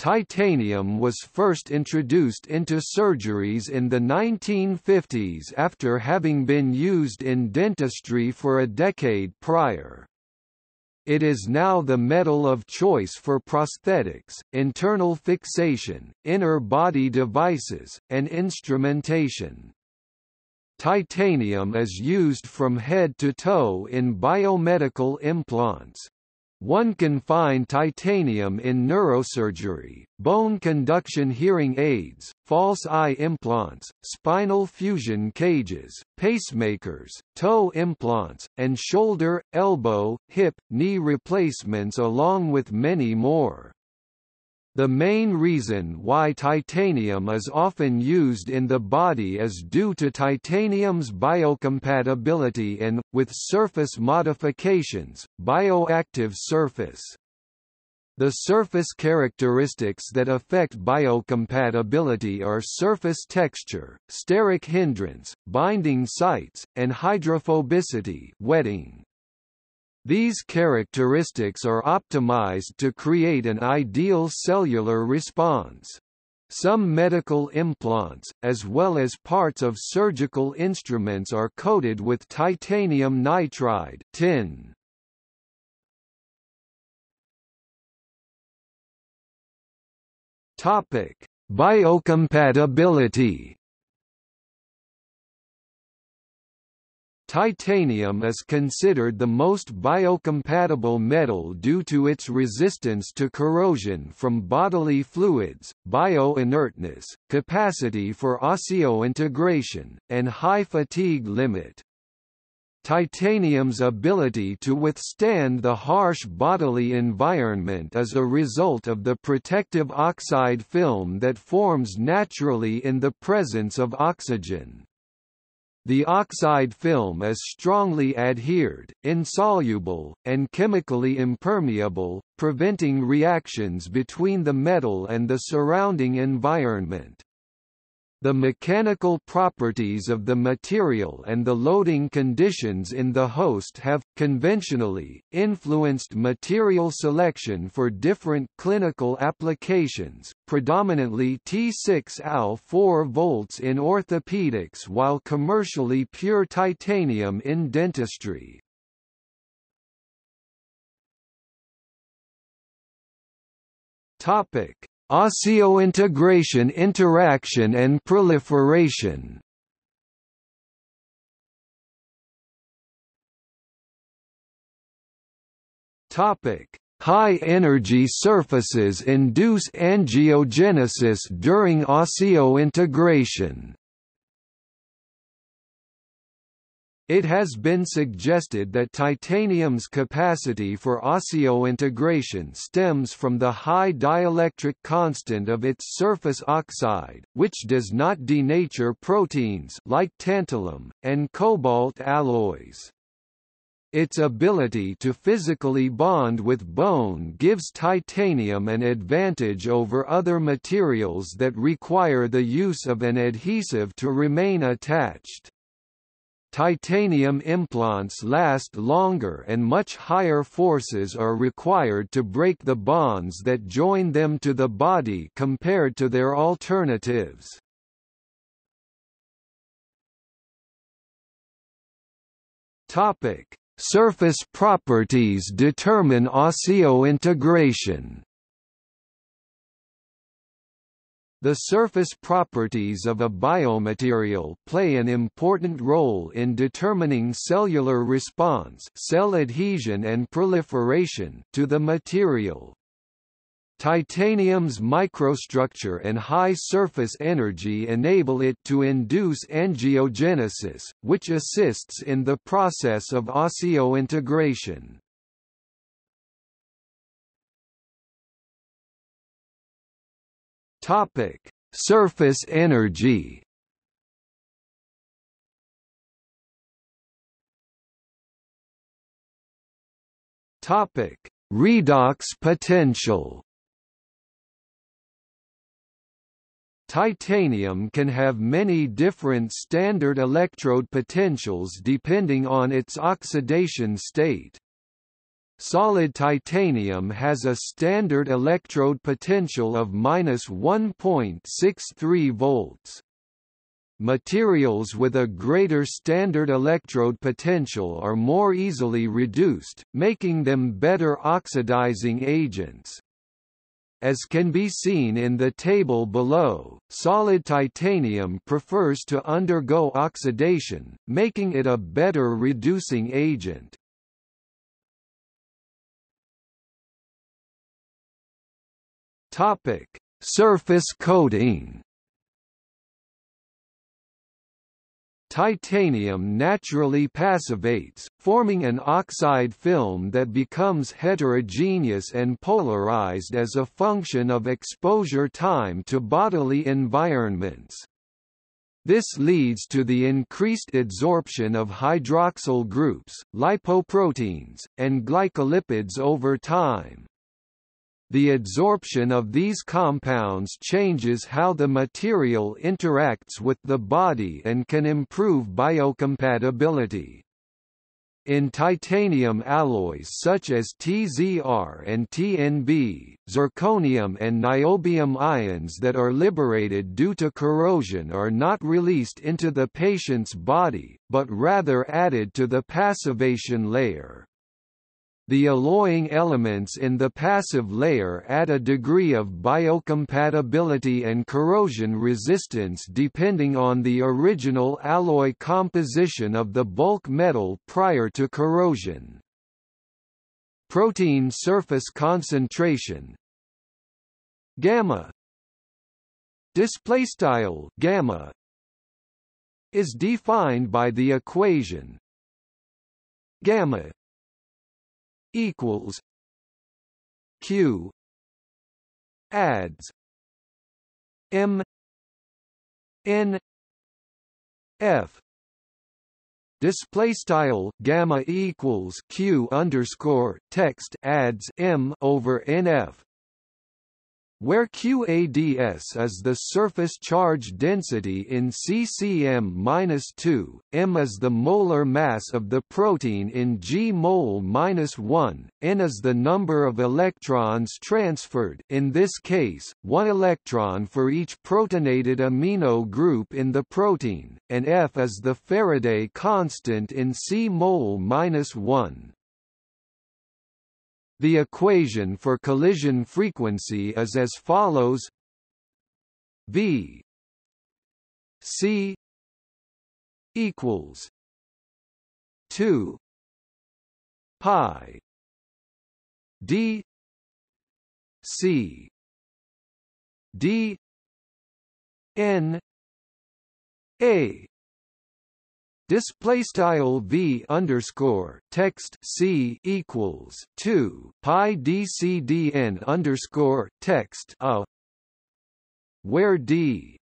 Titanium was first introduced into surgeries in the 1950s after having been used in dentistry for a decade prior. It is now the metal of choice for prosthetics, internal fixation, inner body devices, and instrumentation. Titanium is used from head to toe in biomedical implants. One can find titanium in neurosurgery, bone conduction hearing aids, false eye implants, spinal fusion cages, pacemakers, toe implants, and shoulder, elbow, hip, knee replacements, along with many more. The main reason why titanium is often used in the body is due to titanium's biocompatibility and, with surface modifications, bioactive surface. The surface characteristics that affect biocompatibility are surface texture, steric hindrance, binding sites, and hydrophobicity, wetting. These characteristics are optimized to create an ideal cellular response. Some medical implants, as well as parts of surgical instruments, are coated with titanium nitride (tin). Topic: Biocompatibility. Titanium is considered the most biocompatible metal due to its resistance to corrosion from bodily fluids, bioinertness, capacity for osseointegration, and high fatigue limit. Titanium's ability to withstand the harsh bodily environment is a result of the protective oxide film that forms naturally in the presence of oxygen. The oxide film is strongly adhered, insoluble, and chemically impermeable, preventing reactions between the metal and the surrounding environment. The mechanical properties of the material and the loading conditions in the host have, conventionally, influenced material selection for different clinical applications, predominantly Ti6Al4V in orthopedics, while commercially pure titanium in dentistry. Osseointegration interaction and proliferation. High-energy surfaces induce angiogenesis during osseointegration. It has been suggested that titanium's capacity for osseointegration stems from the high dielectric constant of its surface oxide, which does not denature proteins like tantalum, and cobalt alloys. Its ability to physically bond with bone gives titanium an advantage over other materials that require the use of an adhesive to remain attached. Titanium implants last longer and much higher forces are required to break the bonds that join them to the body compared to their alternatives. Topic: Surface properties determine osseointegration. The surface properties of a biomaterial play an important role in determining cellular response, cell adhesion and proliferation, to the material. Titanium's microstructure and high surface energy enable it to induce angiogenesis, which assists in the process of osseointegration. Topic: Surface energy. Topic: Redox potential. Titanium can have many different standard electrode potentials depending on its oxidation state. Solid titanium has a standard electrode potential of -1.63 volts. Materials with a greater standard electrode potential are more easily reduced, making them better oxidizing agents. As can be seen in the table below, solid titanium prefers to undergo oxidation, making it a better reducing agent. Topic: Surface coating. Titanium naturally passivates, forming an oxide film that becomes heterogeneous and polarized as a function of exposure time to bodily environments. This leads to the increased adsorption of hydroxyl groups, lipoproteins, and glycolipids over time. The adsorption of these compounds changes how the material interacts with the body and can improve biocompatibility. In titanium alloys such as TZR and TNB, zirconium and niobium ions that are liberated due to corrosion are not released into the patient's body, but rather added to the passivation layer. The alloying elements in the passive layer add a degree of biocompatibility and corrosion resistance depending on the original alloy composition of the bulk metal prior to corrosion. Protein surface concentration gamma is defined by the equation gamma equals q adds m n f display style gamma equals q underscore text adds m over nf, where QADS is the surface charge density in ccm-2, m is the molar mass of the protein in g mol-1, n is the number of electrons transferred, in this case, 1 electron for each protonated amino group in the protein, and F is the Faraday constant in c mol-1. The equation for collision frequency is as follows: V C equals 2 pi D C D N A. Display style v underscore text c equals 2 pi dcdn underscore text a, where d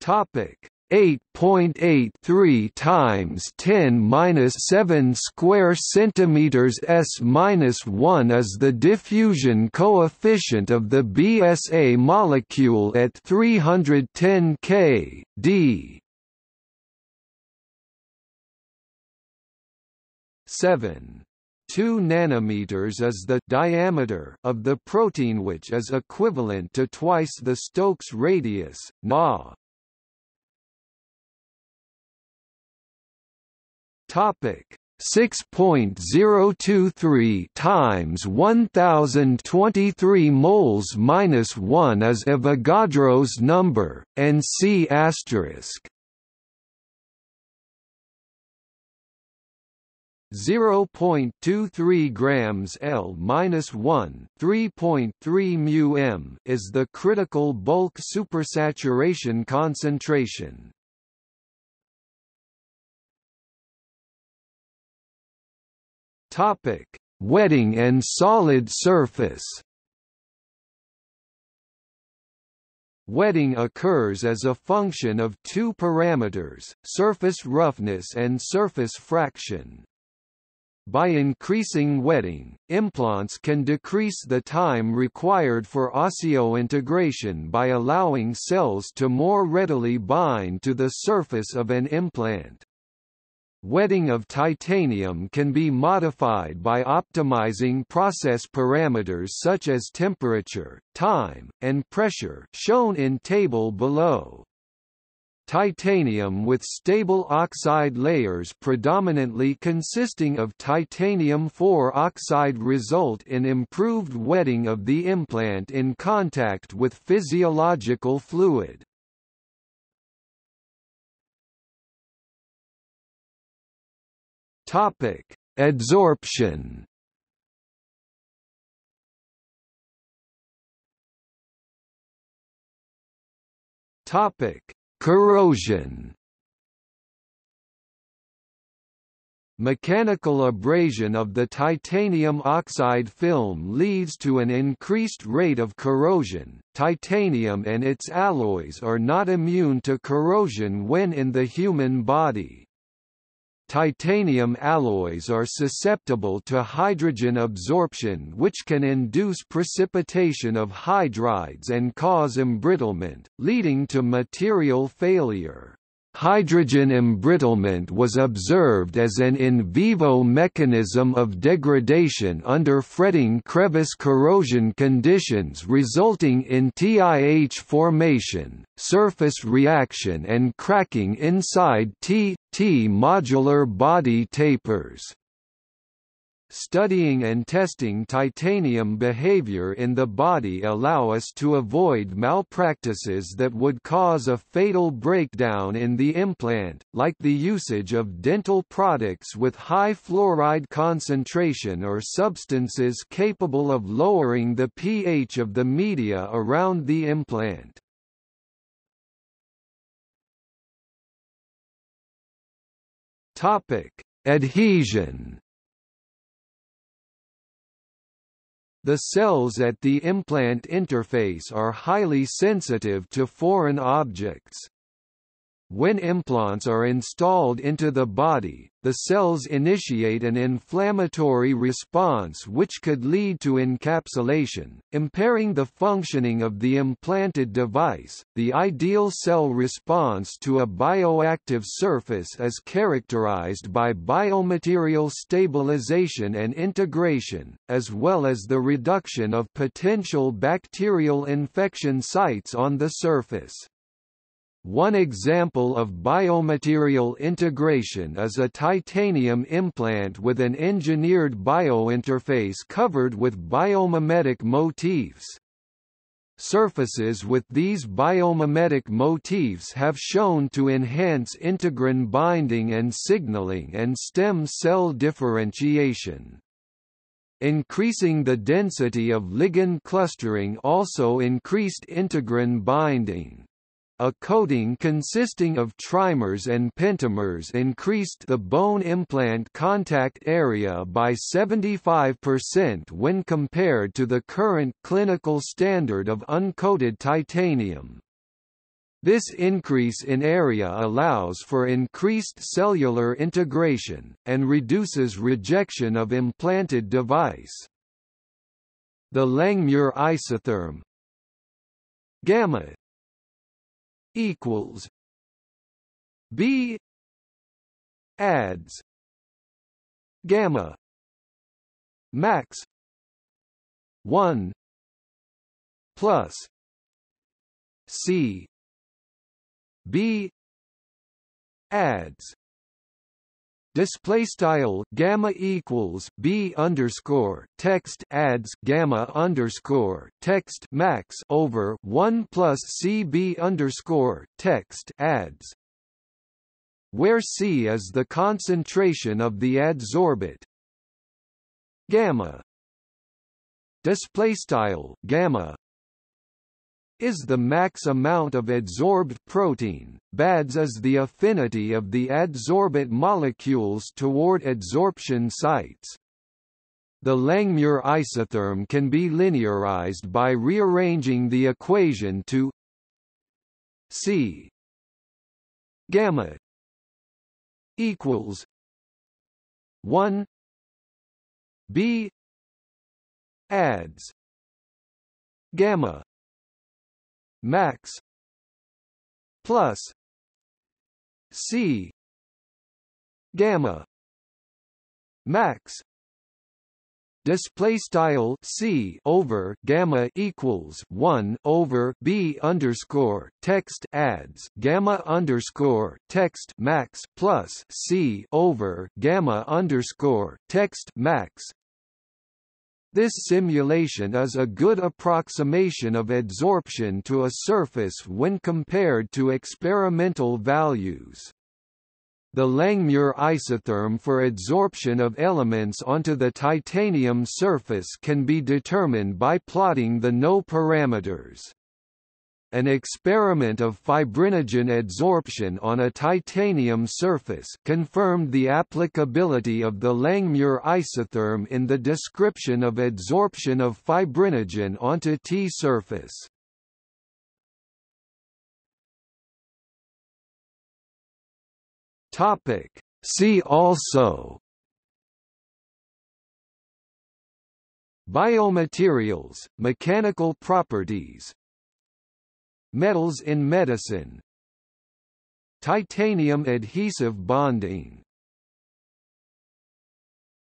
topic 8.83 × 10⁻⁷ square centimeters s-1 is the diffusion coefficient of the BSA molecule at 310 K·D. 7.2 nanometers is the diameter of the protein, which is equivalent to twice the Stokes radius, Na. Topic 6.023 × 1023 moles-1 is Avogadro's number, and C*. 0.23 g/L-1 (3.3 μm) is the critical bulk supersaturation concentration. Topic: Wetting and solid surface. Wetting occurs as a function of two parameters, surface roughness and surface fraction. By increasing wetting, implants can decrease the time required for osseointegration by allowing cells to more readily bind to the surface of an implant. Wetting of titanium can be modified by optimizing process parameters such as temperature, time, and pressure, shown in table below. Titanium with stable oxide layers predominantly consisting of titanium-4 oxide result in improved wetting of the implant in contact with physiological fluid. Adsorption. Corrosion. Mechanical abrasion of the titanium oxide film leads to an increased rate of corrosion. Titanium and its alloys are not immune to corrosion when in the human body. Titanium alloys are susceptible to hydrogen absorption, which can induce precipitation of hydrides and cause embrittlement, leading to material failure. Hydrogen embrittlement was observed as an in vivo mechanism of degradation under fretting crevice corrosion conditions, resulting in TiH formation, surface reaction and cracking inside T modular body tapers. Studying and testing titanium behavior in the body allow us to avoid malpractices that would cause a fatal breakdown in the implant, like the usage of dental products with high fluoride concentration or substances capable of lowering the pH of the media around the implant. Adhesion. The cells at the implant interface are highly sensitive to foreign objects. When implants are installed into the body, the cells initiate an inflammatory response which could lead to encapsulation, impairing the functioning of the implanted device. The ideal cell response to a bioactive surface is characterized by biomaterial stabilization and integration, as well as the reduction of potential bacterial infection sites on the surface. One example of biomaterial integration is a titanium implant with an engineered biointerface covered with biomimetic motifs. Surfaces with these biomimetic motifs have shown to enhance integrin binding and signaling and stem cell differentiation. Increasing the density of ligand clustering also increased integrin binding. A coating consisting of trimers and pentamers increased the bone implant contact area by 75% when compared to the current clinical standard of uncoated titanium. This increase in area allows for increased cellular integration, and reduces rejection of implanted device. The Langmuir isotherm gamma equals B adds gamma max 1 plus C B adds display style gamma equals B underscore text adds gamma underscore text max over 1 plus CB underscore text adds, where C is the concentration of the adsorbate gamma. Display style gamma is the max amount of adsorbed protein, BADS is the affinity of the adsorbate molecules toward adsorption sites. The Langmuir isotherm can be linearized by rearranging the equation to C gamma equals 1 B adds gamma max plus C gamma max display style C over gamma equals 1 over B underscore text adds gamma underscore text max plus C over gamma underscore text max. This simulation is a good approximation of adsorption to a surface when compared to experimental values. The Langmuir isotherm for adsorption of elements onto the titanium surface can be determined by plotting the NO parameters. An experiment of fibrinogen adsorption on a titanium surface confirmed the applicability of the Langmuir isotherm in the description of adsorption of fibrinogen onto T surface. See also: Biomaterials, mechanical properties, metals in medicine, titanium adhesive bonding.